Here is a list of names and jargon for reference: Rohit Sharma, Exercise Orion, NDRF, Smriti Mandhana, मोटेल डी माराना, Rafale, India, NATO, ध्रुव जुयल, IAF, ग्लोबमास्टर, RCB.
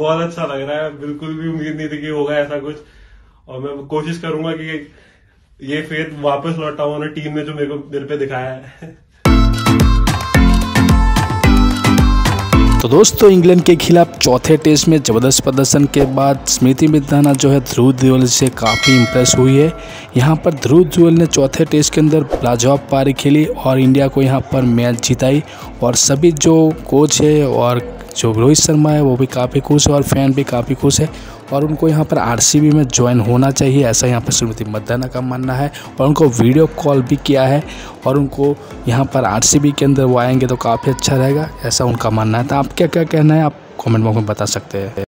बहुत अच्छा लग रहा है, बिल्कुल भी उम्मीद नहीं थी कि होगा ऐसा कुछ। और मैं कोशिश करूंगा कि ये फेथ वापस लौटाऊं और टीम ने जो मेरे को दिल पे दिखाया है। तो दोस्तों, इंग्लैंड के खिलाफ चौथे टेस्ट में जबरदस्त प्रदर्शन के बाद स्मृति मंधाना जो है ध्रुव जुयल से काफ़ी इंप्रेस हुई है। यहाँ पर ध्रुव जुयल ने चौथे टेस्ट के अंदर लाजवाब पारी खेली और इंडिया को यहाँ पर मैच जिताई। और सभी जो कोच है और जो रोहित शर्मा है वो भी काफ़ी खुश है और फैन भी काफ़ी खुश है और उनको यहाँ पर आरसीबी में ज्वाइन होना चाहिए, ऐसा यहाँ पर स्मृति मंधाना का मानना है। और उनको वीडियो कॉल भी किया है और उनको यहाँ पर आरसीबी के अंदर वो आएंगे तो काफ़ी अच्छा रहेगा, ऐसा उनका मानना है। तो आप क्या कहना है, आप कमेंट बॉक्स में बता सकते हैं।